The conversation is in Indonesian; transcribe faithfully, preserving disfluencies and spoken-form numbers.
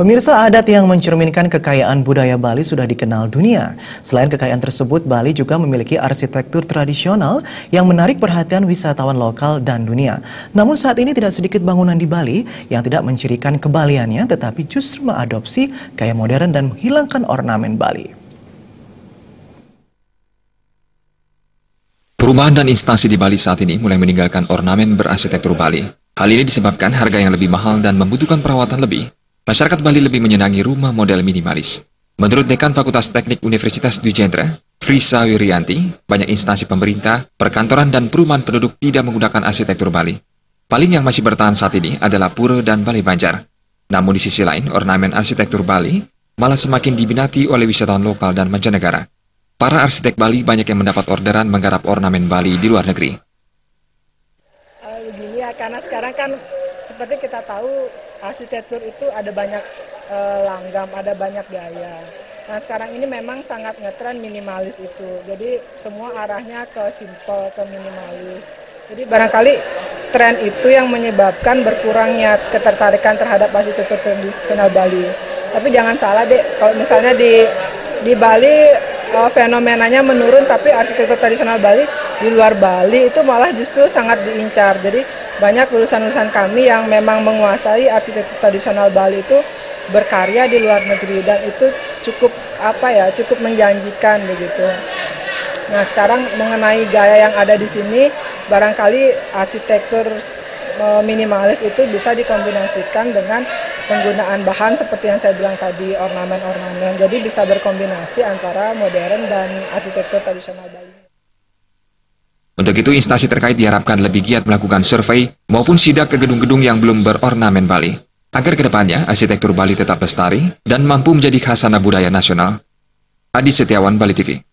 Pemirsa, adat yang mencerminkan kekayaan budaya Bali sudah dikenal dunia. Selain kekayaan tersebut, Bali juga memiliki arsitektur tradisional yang menarik perhatian wisatawan lokal dan dunia. Namun saat ini tidak sedikit bangunan di Bali yang tidak mencirikan kebaliannya, tetapi justru mengadopsi gaya modern dan menghilangkan ornamen Bali. Perumahan dan instansi di Bali saat ini mulai meninggalkan ornamen berarsitektur Bali. Hal ini disebabkan harga yang lebih mahal dan membutuhkan perawatan lebih. Masyarakat Bali lebih menyenangi rumah model minimalis. Menurut Dekan Fakultas Teknik Universitas Djendra, Frisa Wirianti, banyak instansi pemerintah, perkantoran, dan perumahan penduduk tidak menggunakan arsitektur Bali. Paling yang masih bertahan saat ini adalah Pura dan Balai Banjar. Namun di sisi lain, ornamen arsitektur Bali malah semakin diminati oleh wisatawan lokal dan mancanegara. Para arsitek Bali banyak yang mendapat orderan menggarap ornamen Bali di luar negeri. Begini ya, karena sekarang kan seperti kita tahu, arsitektur itu ada banyak e, langgam, ada banyak gaya. Nah sekarang ini memang sangat ngetren minimalis itu. Jadi semua arahnya ke simple, ke minimalis. Jadi barangkali tren itu yang menyebabkan berkurangnya ketertarikan terhadap arsitektur tradisional Bali. Tapi jangan salah deh, kalau misalnya di, di Bali e, fenomenanya menurun, tapi arsitektur tradisional Bali di luar Bali itu malah justru sangat diincar. Jadi banyak lulusan-lulusan kami yang memang menguasai arsitektur tradisional Bali itu berkarya di luar negeri, dan itu cukup apa ya, cukup menjanjikan begitu. Nah sekarang mengenai gaya yang ada di sini, barangkali arsitektur minimalis itu bisa dikombinasikan dengan penggunaan bahan seperti yang saya bilang tadi, ornamen-ornamen. Jadi bisa berkombinasi antara modern dan arsitektur tradisional Bali. Untuk itu, instansi terkait diharapkan lebih giat melakukan survei maupun sidak ke gedung-gedung yang belum berornamen Bali, agar kedepannya arsitektur Bali tetap lestari dan mampu menjadi khasana budaya nasional. Adi Setiawan, Bali T V.